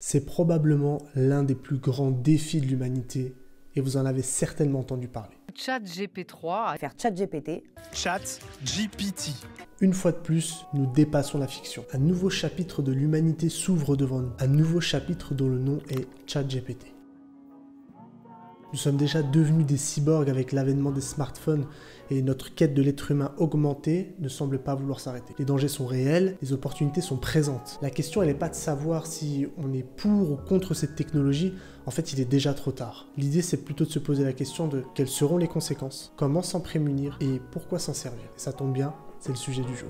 C'est probablement l'un des plus grands défis de l'humanité et vous en avez certainement entendu parler. ChatGPT3, faire ChatGPT. ChatGPT. Une fois de plus, nous dépassons la fiction. Un nouveau chapitre de l'humanité s'ouvre devant nous. Un nouveau chapitre dont le nom est ChatGPT. Nous sommes déjà devenus des cyborgs avec l'avènement des smartphones et notre quête de l'être humain augmenté ne semble pas vouloir s'arrêter. Les dangers sont réels, les opportunités sont présentes. La question elle n'est pas de savoir si on est pour ou contre cette technologie, en fait il est déjà trop tard. L'idée c'est plutôt de se poser la question de quelles seront les conséquences, comment s'en prémunir et pourquoi s'en servir. Et ça tombe bien, c'est le sujet du jour.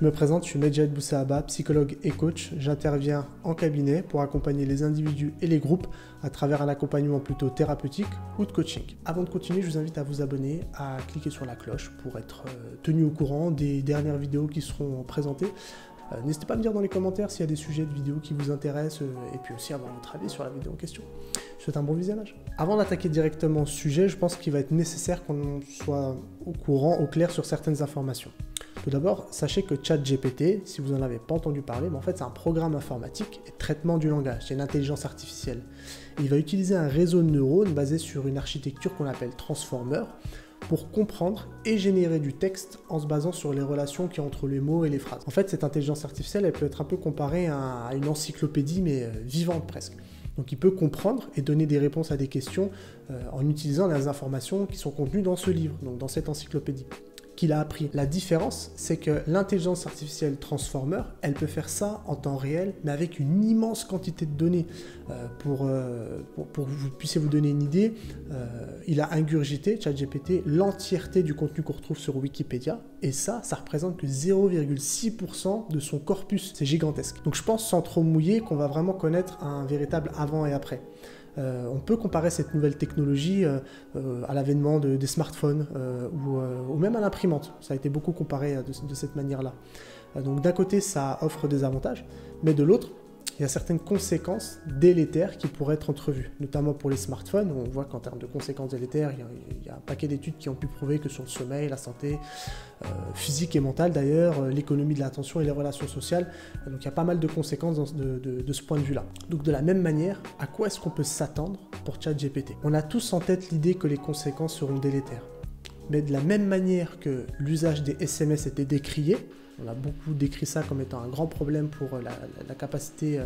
Je me présente, je suis Medjahed Boussahaba, psychologue et coach. J'interviens en cabinet pour accompagner les individus et les groupes à travers un accompagnement plutôt thérapeutique ou de coaching. Avant de continuer, je vous invite à vous abonner, à cliquer sur la cloche pour être tenu au courant des dernières vidéos qui seront présentées. N'hésitez pas à me dire dans les commentaires s'il y a des sujets de vidéos qui vous intéressent et puis aussi avoir votre avis sur la vidéo en question. Je souhaite un bon visionnage. Avant d'attaquer directement ce sujet, je pense qu'il va être nécessaire qu'on soit au courant, au clair sur certaines informations. Tout d'abord, sachez que ChatGPT, si vous n'en avez pas entendu parler, mais en fait c'est un programme informatique et traitement du langage, c'est une intelligence artificielle. Et il va utiliser un réseau de neurones basé sur une architecture qu'on appelle Transformer pour comprendre et générer du texte en se basant sur les relations qu'il y a entre les mots et les phrases. En fait, cette intelligence artificielle, elle peut être un peu comparée à une encyclopédie, mais vivante presque. Donc il peut comprendre et donner des réponses à des questions en utilisant les informations qui sont contenues dans ce livre, donc dans cette encyclopédie. Qu'il a appris. La différence, c'est que l'intelligence artificielle Transformer, elle peut faire ça en temps réel, mais avec une immense quantité de données. Pour que vous puissiez vous donner une idée, il a ingurgité, ChatGPT, l'entièreté du contenu qu'on retrouve sur Wikipédia, et ça représente que 0,6% de son corpus. C'est gigantesque. Donc je pense, sans trop mouiller, qu'on va vraiment connaître un véritable avant et après. On peut comparer cette nouvelle technologie à l'avènement des smartphones ou même à l'imprimante. Ça a été beaucoup comparé de cette manière-là. Donc d'un côté, ça offre des avantages, mais de l'autre, il y a certaines conséquences délétères qui pourraient être entrevues, notamment pour les smartphones. On voit qu'en termes de conséquences délétères, il y a un paquet d'études qui ont pu prouver que sur le sommeil, la santé physique et mentale d'ailleurs, l'économie de l'attention et les relations sociales, donc il y a pas mal de conséquences de ce point de vue-là. Donc de la même manière, à quoi est-ce qu'on peut s'attendre pour ChatGPT? On a tous en tête l'idée que les conséquences seront délétères. Mais de la même manière que l'usage des SMS était décrié, on a beaucoup décrit ça comme étant un grand problème pour la capacité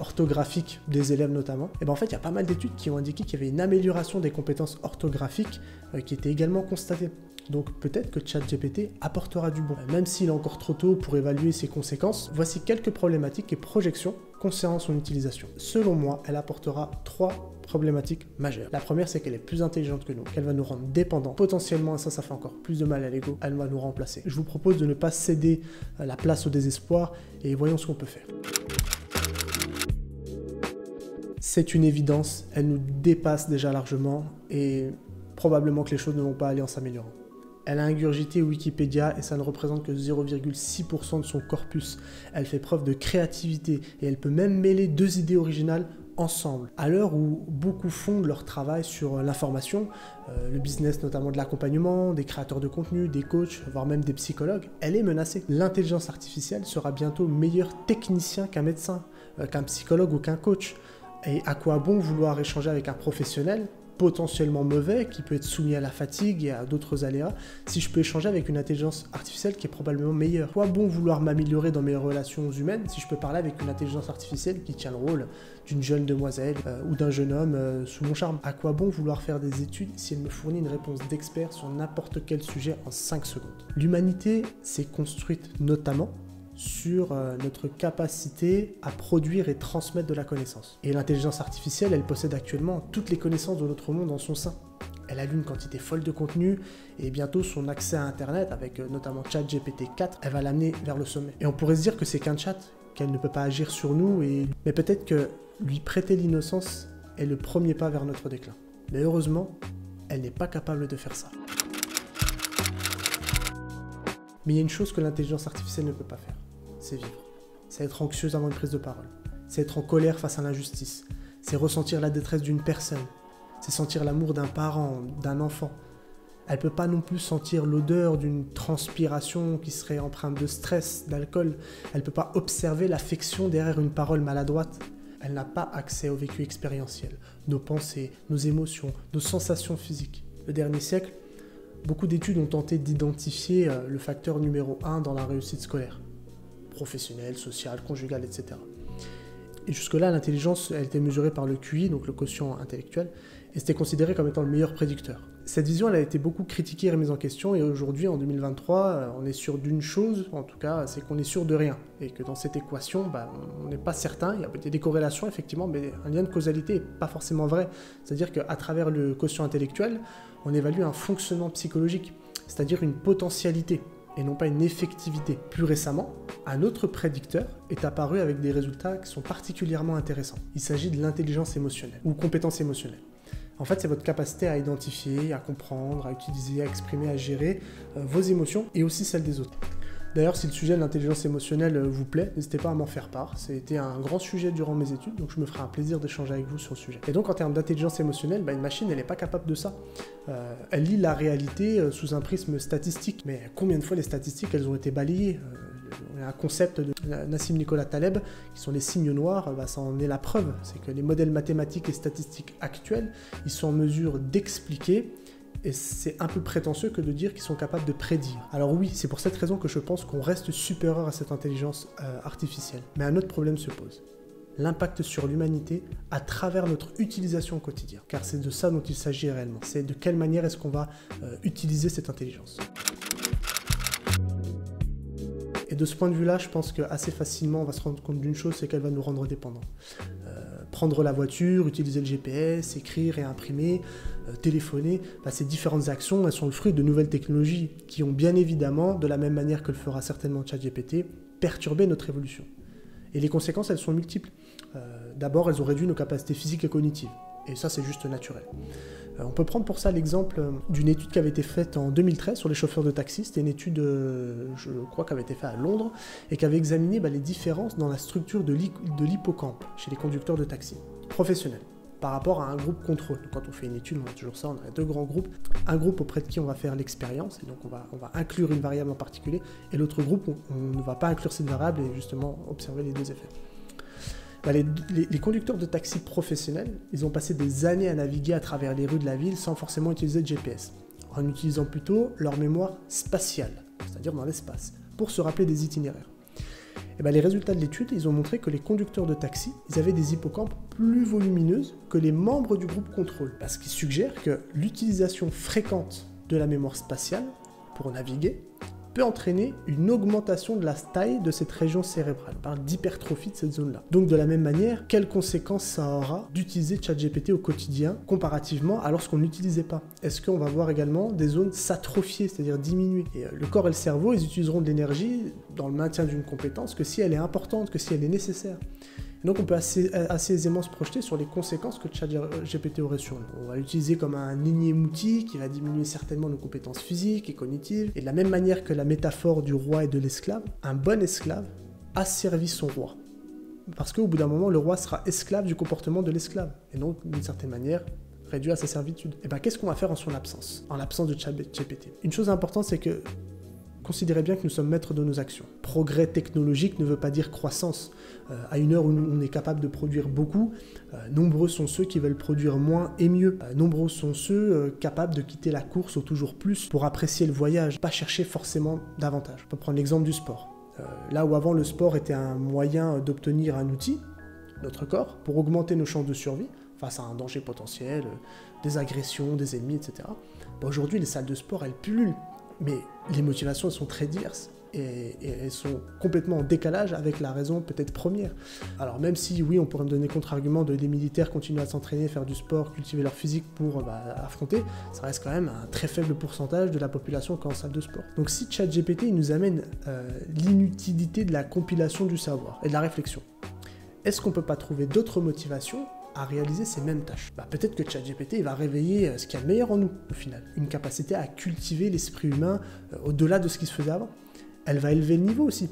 orthographique des élèves notamment, et bien en fait il y a pas mal d'études qui ont indiqué qu'il y avait une amélioration des compétences orthographiques qui était également constatée. Donc peut-être que ChatGPT apportera du bon. Même s'il est encore trop tôt pour évaluer ses conséquences, voici quelques problématiques et projections concernant son utilisation. Selon moi, elle apportera trois problématiques majeures. La première, c'est qu'elle est plus intelligente que nous, qu'elle va nous rendre dépendants potentiellement, et ça fait encore plus de mal à l'ego, elle va nous remplacer. Je vous propose de ne pas céder la place au désespoir et voyons ce qu'on peut faire. C'est une évidence, elle nous dépasse déjà largement et probablement que les choses ne vont pas aller en s'améliorant. Elle a ingurgité Wikipédia et ça ne représente que 0,6% de son corpus. Elle fait preuve de créativité et elle peut même mêler deux idées originales ensemble. À l'heure où beaucoup fondent leur travail sur l'information, le business notamment de l'accompagnement, des créateurs de contenu, des coachs, voire même des psychologues, elle est menacée. L'intelligence artificielle sera bientôt meilleur technicien qu'un médecin, qu'un psychologue ou qu'un coach. Et à quoi bon vouloir échanger avec un professionnel potentiellement mauvais, qui peut être soumis à la fatigue et à d'autres aléas, si je peux échanger avec une intelligence artificielle qui est probablement meilleure? Quoi bon vouloir m'améliorer dans mes relations humaines si je peux parler avec une intelligence artificielle qui tient le rôle d'une jeune demoiselle ou d'un jeune homme sous mon charme? À quoi bon vouloir faire des études si elle me fournit une réponse d'expert sur n'importe quel sujet en 5 secondes? L'humanité s'est construite notamment sur notre capacité à produire et transmettre de la connaissance. Et l'intelligence artificielle, elle possède actuellement toutes les connaissances de notre monde en son sein. Elle a une quantité folle de contenu et bientôt son accès à Internet, avec notamment ChatGPT 4, elle va l'amener vers le sommet. Et on pourrait se dire que c'est qu'un chat, qu'elle ne peut pas agir sur nous, mais peut-être que lui prêter l'innocence est le premier pas vers notre déclin. Mais heureusement, elle n'est pas capable de faire ça. Mais il y a une chose que l'intelligence artificielle ne peut pas faire, c'est vivre. C'est être anxieuse avant une prise de parole. C'est être en colère face à l'injustice. C'est ressentir la détresse d'une personne. C'est sentir l'amour d'un parent, d'un enfant. Elle ne peut pas non plus sentir l'odeur d'une transpiration qui serait empreinte de stress, d'alcool. Elle ne peut pas observer l'affection derrière une parole maladroite. Elle n'a pas accès au vécu expérientiel, nos pensées, nos émotions, nos sensations physiques. Le dernier siècle, beaucoup d'études ont tenté d'identifier le facteur numéro 1 dans la réussite scolaire, professionnelle, sociale, conjugale, etc. Et jusque-là, l'intelligence, elle était mesurée par le QI, donc le quotient intellectuel, et c'était considéré comme étant le meilleur prédicteur. Cette vision, elle a été beaucoup critiquée et remise en question, et aujourd'hui, en 2023, on est sûr d'une chose, en tout cas, c'est qu'on est sûr de rien, et que dans cette équation, on n'est pas certain, il y a peut-être des corrélations, effectivement, mais un lien de causalité n'est pas forcément vrai. C'est-à-dire qu'à travers le quotient intellectuel, on évalue un fonctionnement psychologique, c'est-à-dire une potentialité, et non pas une effectivité. Plus récemment, un autre prédicteur est apparu avec des résultats qui sont particulièrement intéressants. Il s'agit de l'intelligence émotionnelle ou compétence émotionnelle. En fait, c'est votre capacité à identifier, à comprendre, à utiliser, à exprimer, à gérer vos émotions et aussi celles des autres. D'ailleurs, si le sujet de l'intelligence émotionnelle vous plaît, n'hésitez pas à m'en faire part. C'était un grand sujet durant mes études, donc je me ferai un plaisir d'échanger avec vous sur le sujet. Et donc, en termes d'intelligence émotionnelle, une machine, elle n'est pas capable de ça. Elle lit la réalité sous un prisme statistique. Mais combien de fois les statistiques, elles ont été balayées? On a un concept de Nassim Nicholas Taleb, qui sont les signes noirs, ça en est la preuve. C'est que les modèles mathématiques et statistiques actuels, ils sont en mesure d'expliquer. Et c'est un peu prétentieux que de dire qu'ils sont capables de prédire. Alors oui, c'est pour cette raison que je pense qu'on reste supérieur à cette intelligence artificielle. Mais un autre problème se pose. L'impact sur l'humanité à travers notre utilisation au quotidien. Car c'est de ça dont il s'agit réellement. C'est de quelle manière est-ce qu'on va utiliser cette intelligence. Et de ce point de vue-là, je pense qu'assez facilement, on va se rendre compte d'une chose, c'est qu'elle va nous rendre dépendants. Prendre la voiture, utiliser le GPS, écrire et imprimer, téléphoner, ces différentes actions, elles sont le fruit de nouvelles technologies qui ont bien évidemment, de la même manière que le fera certainement ChatGPT, perturbé notre évolution. Et les conséquences, elles sont multiples. D'abord, elles ont réduit nos capacités physiques et cognitives. Et ça, c'est juste naturel. On peut prendre pour ça l'exemple d'une étude qui avait été faite en 2013 sur les chauffeurs de taxi. C'était une étude, je crois, qui avait été faite à Londres et qui avait examiné les différences dans la structure de l'hippocampe chez les conducteurs de taxi professionnels par rapport à un groupe contrôle. Donc, quand on fait une étude, on a toujours ça, on a deux grands groupes. Un groupe auprès de qui on va faire l'expérience, et donc on va inclure une variable en particulier, et l'autre groupe, on ne va pas inclure cette variable et justement observer les deux effets. Les conducteurs de taxi professionnels, ils ont passé des années à naviguer à travers les rues de la ville sans forcément utiliser le GPS, en utilisant plutôt leur mémoire spatiale, c'est-à-dire dans l'espace, pour se rappeler des itinéraires. Et les résultats de l'étude, ils ont montré que les conducteurs de taxi, ils avaient des hippocampes plus volumineuses que les membres du groupe contrôle, parce qu'ils suggèrent que l'utilisation fréquente de la mémoire spatiale pour naviguer peut entraîner une augmentation de la taille de cette région cérébrale, on parle d'hypertrophie de cette zone-là. Donc de la même manière, quelles conséquences ça aura d'utiliser ChatGPT au quotidien comparativement à lorsqu'on n'utilisait pas? Est-ce qu'on va voir également des zones s'atrophier, c'est-à-dire diminuer? Et le corps et le cerveau, ils utiliseront de l'énergie dans le maintien d'une compétence que si elle est importante, que si elle est nécessaire. Et donc on peut assez aisément se projeter sur les conséquences que ChatGPT aurait sur nous. On va l'utiliser comme un énième outil qui va diminuer certainement nos compétences physiques et cognitives. Et de la même manière que la métaphore du roi et de l'esclave, un bon esclave asservit son roi. Parce qu'au bout d'un moment, le roi sera esclave du comportement de l'esclave. Et donc, d'une certaine manière, réduit à sa servitude. Et qu'est-ce qu'on va faire en son absence? En l'absence de ChatGPT. Une chose importante, c'est que considérez bien que nous sommes maîtres de nos actions. Progrès technologique ne veut pas dire croissance. À une heure où on est capable de produire beaucoup, nombreux sont ceux qui veulent produire moins et mieux. Nombreux sont ceux capables de quitter la course au toujours plus pour apprécier le voyage, pas chercher forcément davantage. On peut prendre l'exemple du sport. Là où avant le sport était un moyen d'obtenir un outil, notre corps, pour augmenter nos chances de survie face à un danger potentiel, des agressions, des ennemis, etc. Aujourd'hui, les salles de sport, elles pullulent. Mais les motivations sont très diverses et elles sont complètement en décalage avec la raison peut-être première. Alors même si, oui, on pourrait me donner contre-argument de les militaires continuent à s'entraîner, faire du sport, cultiver leur physique pour affronter, ça reste quand même un très faible pourcentage de la population qui est en salle de sport. Donc si ChatGPT il nous amène l'inutilité de la compilation du savoir et de la réflexion, est-ce qu'on ne peut pas trouver d'autres motivations à réaliser ces mêmes tâches? Peut-être que ChatGPT va réveiller ce qu'il y a de meilleur en nous, au final. Une capacité à cultiver l'esprit humain au-delà de ce qui se faisait avant. Elle va élever le niveau aussi.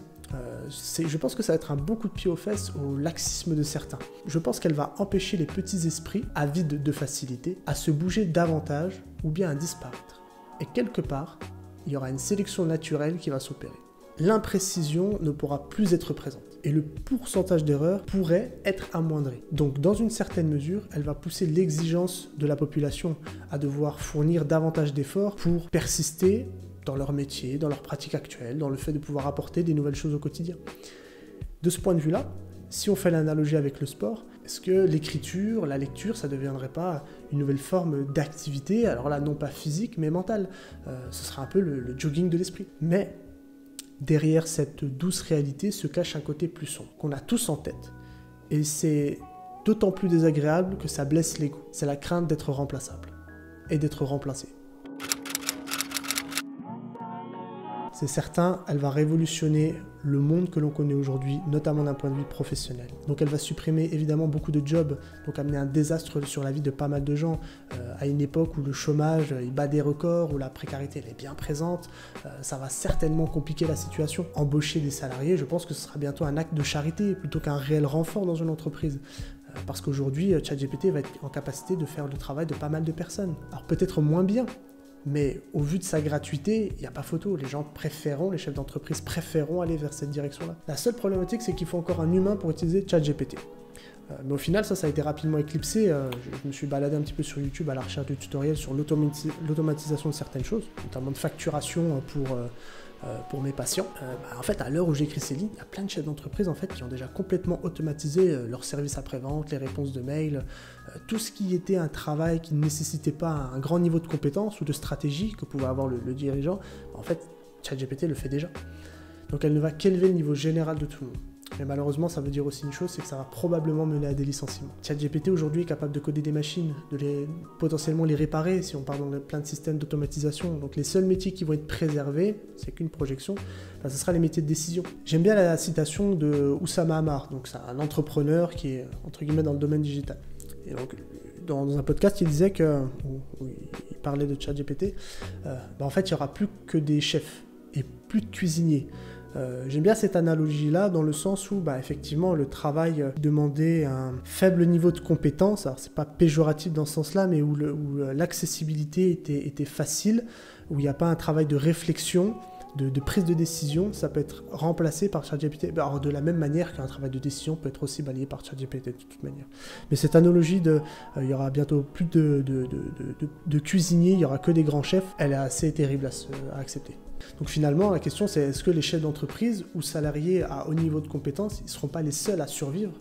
Je pense que ça va être un bon coup de pied aux fesses au laxisme de certains. Je pense qu'elle va empêcher les petits esprits, avides de facilité, à se bouger davantage ou bien à disparaître. et quelque part, il y aura une sélection naturelle qui va s'opérer. L'imprécision ne pourra plus être présente et le pourcentage d'erreur pourrait être amoindri. Donc dans une certaine mesure, elle va pousser l'exigence de la population à devoir fournir davantage d'efforts pour persister dans leur métier, dans leur pratique actuelle, dans le fait de pouvoir apporter des nouvelles choses au quotidien. De ce point de vue-là, si on fait l'analogie avec le sport, est-ce que l'écriture, la lecture, ça ne deviendrait pas une nouvelle forme d'activité, alors là non pas physique mais mentale, ce sera un peu le jogging de l'esprit. Mais derrière cette douce réalité se cache un côté plus sombre, qu'on a tous en tête. Et c'est d'autant plus désagréable que ça blesse l'ego. C'est la crainte d'être remplaçable et d'être remplacé. C'est certain, elle va révolutionner le monde que l'on connaît aujourd'hui, notamment d'un point de vue professionnel. Donc elle va supprimer évidemment beaucoup de jobs, donc amener un désastre sur la vie de pas mal de gens, à une époque où le chômage il bat des records, où la précarité elle est bien présente, ça va certainement compliquer la situation. Embaucher des salariés, je pense que ce sera bientôt un acte de charité, plutôt qu'un réel renfort dans une entreprise. Parce qu'aujourd'hui, ChatGPT va être en capacité de faire le travail de pas mal de personnes. Alors peut-être moins bien, mais au vu de sa gratuité, il n'y a pas photo. Les gens préféreront, les chefs d'entreprise préféreront aller vers cette direction-là. La seule problématique, c'est qu'il faut encore un humain pour utiliser ChatGPT. Mais au final, ça a été rapidement éclipsé. Je me suis baladé un petit peu sur YouTube à la recherche de tutoriels sur l'automatisation de certaines choses, notamment de facturation pour mes patients. En fait, à l'heure où j'écris ces lignes, il y a plein de chefs d'entreprise en fait, qui ont déjà complètement automatisé leurs services après-vente, les réponses de mail, tout ce qui était un travail qui ne nécessitait pas un grand niveau de compétence ou de stratégie que pouvait avoir le dirigeant. En fait, ChatGPT le fait déjà. Donc elle ne va qu'élever le niveau général de tout le monde. Mais malheureusement, ça veut dire aussi une chose, c'est que ça va probablement mener à des licenciements. ChatGPT aujourd'hui est capable de coder des machines, de potentiellement les réparer, si on parle dans plein de systèmes d'automatisation. Donc les seuls métiers qui vont être préservés, c'est qu'une projection, ce sera les métiers de décision. J'aime bien la citation de Oussama Amar, donc c'est un entrepreneur qui est entre guillemets dans le domaine digital. Et donc dans un podcast, il disait que, il parlait de ChatGPT, en fait il n'y aura plus que des chefs et plus de cuisiniers. J'aime bien cette analogie-là dans le sens où, effectivement, le travail demandait un faible niveau de compétence. Alors, c'est pas péjoratif dans ce sens-là, mais où l'accessibilité était facile, où il n'y a pas un travail de réflexion, de prise de décision. Ça peut être remplacé par ChatGPT. Alors, de la même manière qu'un travail de décision peut être aussi balayé par ChatGPT de toute manière. Mais cette analogie de, il y aura bientôt plus de cuisiniers, il n'y aura que des grands chefs, elle est assez terrible à accepter. Donc finalement, la question c'est est-ce que les chefs d'entreprise ou salariés à haut niveau de compétences, ils ne seront pas les seuls à survivre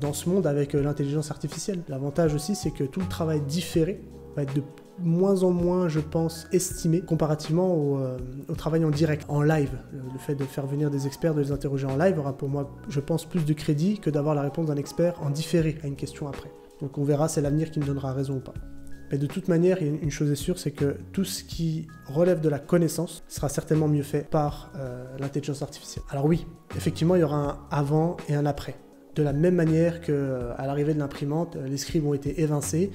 dans ce monde avec l'intelligence artificielle. L'avantage aussi, c'est que tout le travail différé va être de moins en moins, je pense, estimé comparativement au travail en direct, en live. Le fait de faire venir des experts, de les interroger en live aura pour moi, je pense, plus de crédit que d'avoir la réponse d'un expert en différé à une question après. Donc on verra, c'est l'avenir qui me donnera raison ou pas. Mais de toute manière, une chose est sûre, c'est que tout ce qui relève de la connaissance sera certainement mieux fait par l'intelligence artificielle. Alors oui, effectivement, il y aura un avant et un après. De la même manière qu'à l'arrivée de l'imprimante, les scribes ont été évincés,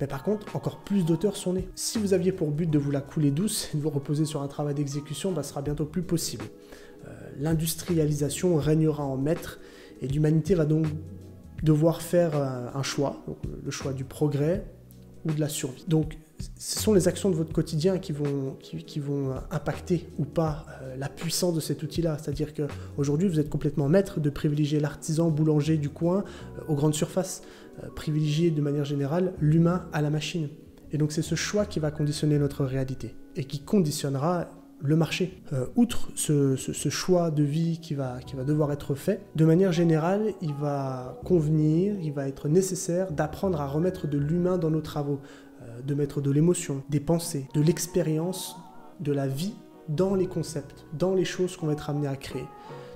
mais par contre, encore plus d'auteurs sont nés. Si vous aviez pour but de vous la couler douce et de vous reposer sur un travail d'exécution, ce sera bientôt plus possible. L'industrialisation régnera en maître et l'humanité va donc devoir faire un choix, donc le choix du progrès, ou de la survie. Donc ce sont les actions de votre quotidien qui vont impacter ou pas la puissance de cet outil-là. C'est-à-dire qu'aujourd'hui, vous êtes complètement maître de privilégier l'artisan boulanger du coin aux grandes surfaces, privilégier de manière générale l'humain à la machine. Et donc c'est ce choix qui va conditionner notre réalité et qui conditionnera le marché. Outre ce choix de vie qui va devoir être fait, de manière générale, il va convenir, il va être nécessaire d'apprendre à remettre de l'humain dans nos travaux, de mettre de l'émotion, des pensées, de l'expérience, de la vie dans les concepts, dans les choses qu'on va être amené à créer.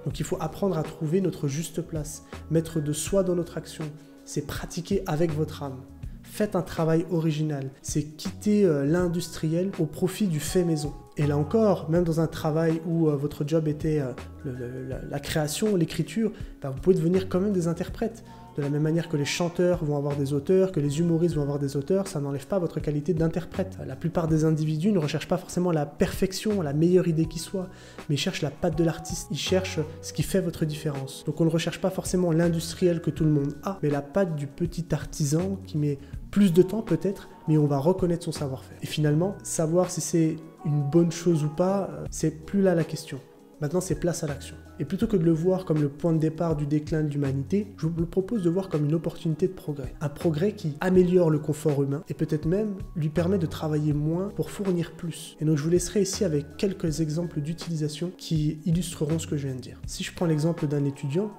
Donc il faut apprendre à trouver notre juste place, mettre de soi dans notre action, c'est pratiquer avec votre âme. Faites un travail original, c'est quitter l'industriel au profit du fait maison. Et là encore, même dans un travail où votre job était la création, l'écriture, vous pouvez devenir quand même des interprètes. De la même manière que les chanteurs vont avoir des auteurs, que les humoristes vont avoir des auteurs, ça n'enlève pas votre qualité d'interprète. La plupart des individus ne recherchent pas forcément la perfection, la meilleure idée qui soit, mais ils cherchent la patte de l'artiste, ils cherchent ce qui fait votre différence. Donc on ne recherche pas forcément l'industriel que tout le monde a, mais la patte du petit artisan qui met plus de temps peut-être, mais on va reconnaître son savoir-faire. Et finalement, savoir si c'est une bonne chose ou pas, c'est plus là la question. Maintenant, c'est place à l'action. Et plutôt que de le voir comme le point de départ du déclin de l'humanité, je vous propose de voir comme une opportunité de progrès. Un progrès qui améliore le confort humain et peut-être même lui permet de travailler moins pour fournir plus. Et donc je vous laisserai ici avec quelques exemples d'utilisation qui illustreront ce que je viens de dire. Si je prends l'exemple d'un étudiant,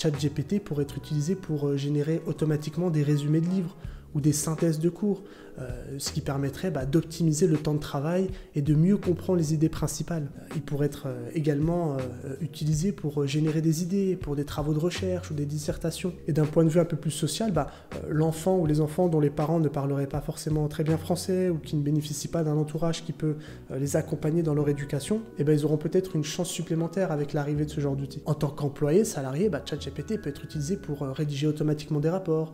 ChatGPT pourrait être utilisé pour générer automatiquement des résumés de livres ou des synthèses de cours, ce qui permettrait d'optimiser le temps de travail et de mieux comprendre les idées principales. Il pourrait être également utilisé pour générer des idées, pour des travaux de recherche ou des dissertations. Et d'un point de vue un peu plus social, l'enfant ou les enfants dont les parents ne parleraient pas forcément très bien français ou qui ne bénéficient pas d'un entourage qui peut les accompagner dans leur éducation, ils auront peut-être une chance supplémentaire avec l'arrivée de ce genre d'outils. En tant qu'employé, salarié, ChatGPT peut être utilisé pour rédiger automatiquement des rapports,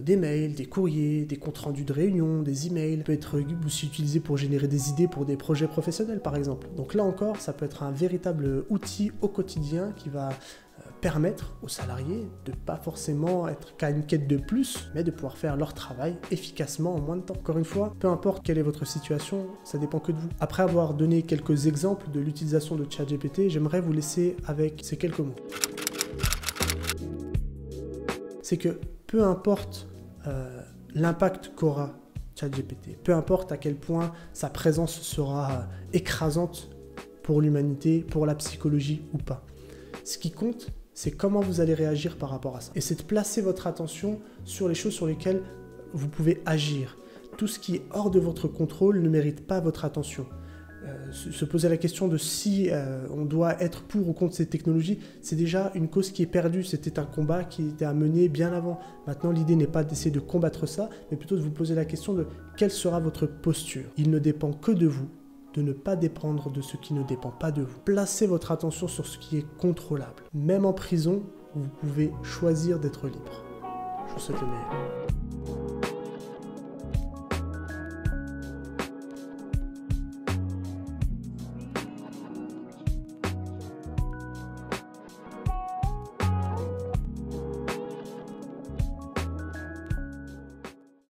des mails, des courriers, des comptes rendus de réunions, des emails. Ça peut être aussi utilisé pour générer des idées pour des projets professionnels par exemple. Donc là encore, ça peut être un véritable outil au quotidien qui va permettre aux salariés de pas forcément être qu'à une quête de plus, mais de pouvoir faire leur travail efficacement en moins de temps. Encore une fois, peu importe quelle est votre situation, ça dépend que de vous. Après avoir donné quelques exemples de l'utilisation de ChatGPT, j'aimerais vous laisser avec ces quelques mots. C'est que peu importe l'impact qu'aura ChatGPT, peu importe à quel point sa présence sera écrasante pour l'humanité, pour la psychologie ou pas. Ce qui compte, c'est comment vous allez réagir par rapport à ça. Et c'est de placer votre attention sur les choses sur lesquelles vous pouvez agir. Tout ce qui est hors de votre contrôle ne mérite pas votre attention. Se poser la question de si on doit être pour ou contre ces technologies, c'est déjà une cause qui est perdue. C'était un combat qui était à mener bien avant. Maintenant, l'idée n'est pas d'essayer de combattre ça, mais plutôt de vous poser la question de quelle sera votre posture. Il ne dépend que de vous, de ne pas dépendre de ce qui ne dépend pas de vous. Placez votre attention sur ce qui est contrôlable. Même en prison, vous pouvez choisir d'être libre. Je vous souhaite le meilleur.